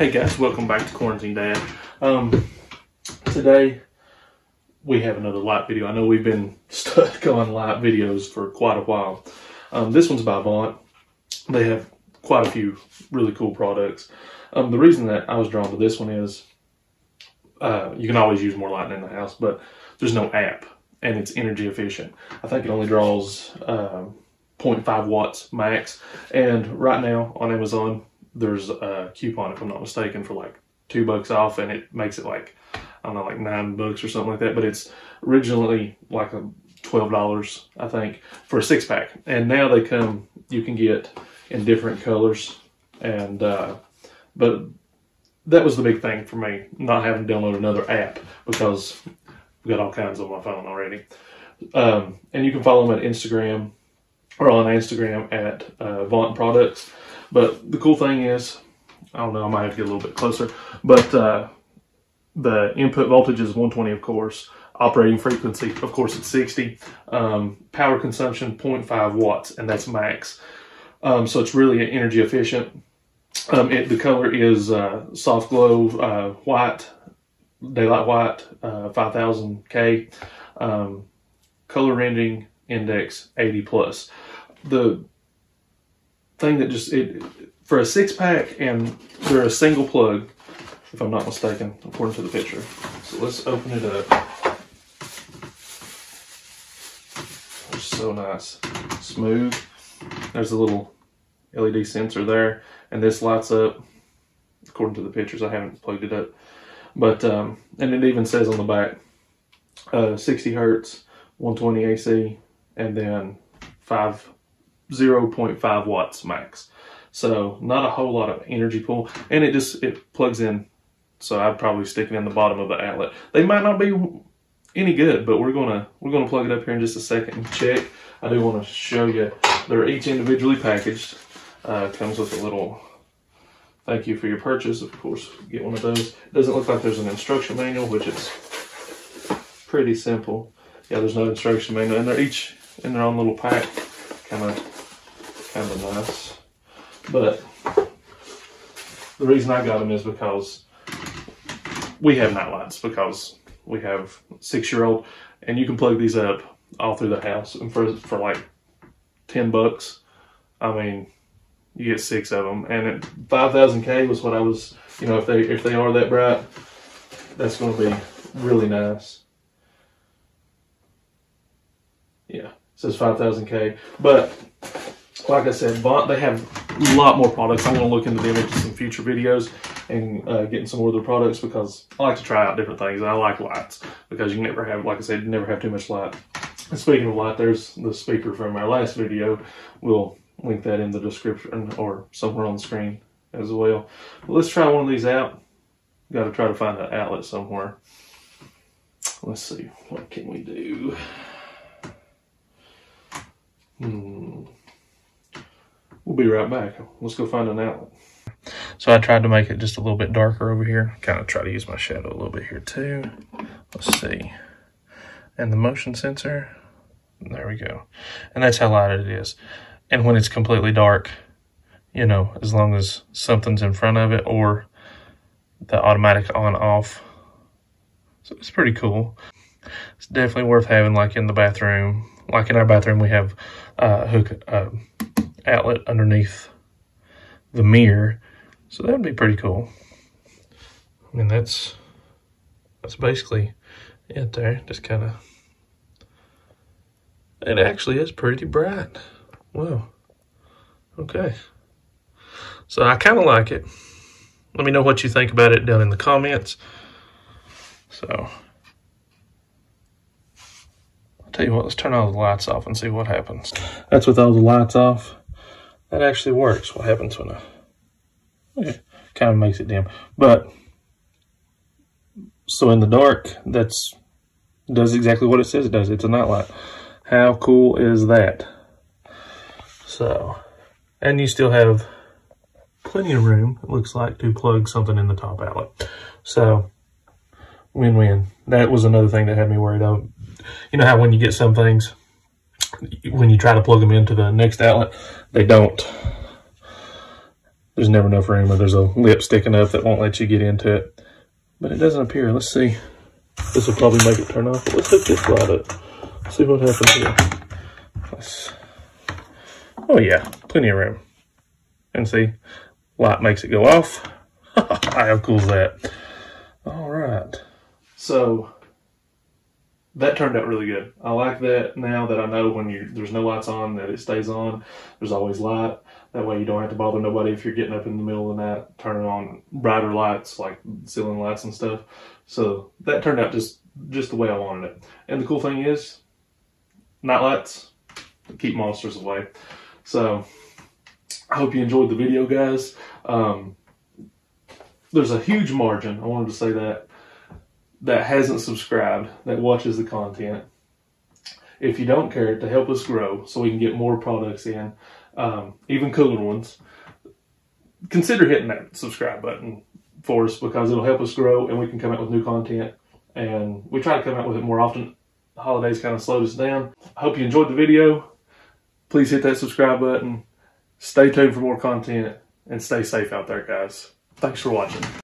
Hey guys, welcome back to Quarantine Dad. Today we have another light video. I know we've been stuck on light videos for quite a while. This one's by VONT. They have quite a few really cool products. The reason that I was drawn to this one is you can always use more lighting in the house, but there's no app and it's energy efficient. I think it only draws 0.5 watts max. And right now on Amazon, there's a coupon, if I'm not mistaken, for like $2 off, and it makes it like, I don't know, like $9 or something like that. But it's originally like $12, I think, for a 6-pack. And now they come, you can get in different colors. And, but that was the big thing for me, not having to download another app, because I've got all kinds on my phone already. And you can follow them at Instagram, or on Instagram at VONT Products. But the cool thing is, I don't know, I might have to get a little bit closer, but the input voltage is 120, of course. Operating frequency, of course, it's 60. Power consumption, 0.5 watts, and that's max. So it's really energy efficient. The color is soft glow, white, daylight white, 5000K. Color rendering index, 80 plus. The thing that just, for a 6-pack, and they're a single plug, if I'm not mistaken, according to the picture. So let's open it up. It's so nice, smooth. There's a little LED sensor there, and this lights up according to the pictures. I haven't plugged it up, but and it even says on the back 60 hertz, 120 AC, and then 0.5 watts max. So not a whole lot of energy pull, and it plugs in. So I'd probably stick it in the bottom of the outlet. They might not be any good, but we're gonna plug it up here in just a second and check. I do want to show you, they're each individually packaged. Comes with a little thank you for your purchase. Of course, get one of those. It doesn't look like there's an instruction manual, which is pretty simple. Yeah, there's no instruction manual, and they're each in their own little pack. Kind of nice. But the reason I got them is because we have night lights, because we have a 6-year-old, and you can plug these up all through the house. And for like $10, I mean, you get 6 of them. And at 5000K was what I was, you know, if they are that bright, that's going to be really nice. Yeah, it says 5000K, but like I said, VONT, they have a lot more products. I'm going to look into them in some future videos and getting some more of their products, because I like to try out different things. And I like lights, because you never have, like I said, you never have too much light. And speaking of light, there's the speaker from our last video. We'll link that in the description or somewhere on the screen as well. But let's try one of these out. Got to try to find an outlet somewhere. Let's see, what can we do? We'll be right back. Let's go find an outlet. So I tried to make it just a little bit darker over here. Kind of try to use my shadow a little bit here too. Let's see. And the motion sensor. There we go. And that's how light it is. And when it's completely dark, you know, as long as something's in front of it, or the automatic on off. So it's pretty cool. It's definitely worth having, like in the bathroom. Like in our bathroom, we have outlet underneath the mirror, so that'd be pretty cool. I mean, that's basically it there. Just kind of, it actually is pretty bright. Wow. Okay, so I kind of like it. Let me know what you think about it down in the comments. So I'll tell you what, let's turn all the lights off and see what happens. That's with all the lights off. That actually works. What happens when I... it kind of makes it dim. But, so in the dark, that's does exactly what it says it does. It's a nightlight. How cool is that? So, and you still have plenty of room, it looks like, to plug something in the top outlet. So, win-win. That was another thing that had me worried. You know how when you get some things, when you try to plug them into the next outlet, There's never enough room, or there's a lip sticking up that won't let you get into it. But it doesn't appear. Let's see. This will probably make it turn off. But let's hook this light up. Let's see what happens here. Let's... Oh yeah, plenty of room. And see, light makes it go off. How cool is that? All right. So that turned out really good. I like that now that I know when there's no lights on that it stays on. There's always light. That way you don't have to bother nobody if you're getting up in the middle of the night, turning on brighter lights like ceiling lights and stuff. So that turned out just the way I wanted it. And the cool thing is, night lights keep monsters away. So I hope you enjoyed the video, guys. There's a huge margin, I wanted to say that, that hasn't subscribed, that watches the content. If you don't care, to help us grow so we can get more products in, even cooler ones, consider hitting that subscribe button for us, because it'll help us grow and we can come out with new content. And we try to come out with it more often. The holidays kind of slowed us down. I hope you enjoyed the video. Please hit that subscribe button. Stay tuned for more content and stay safe out there, guys. Thanks for watching.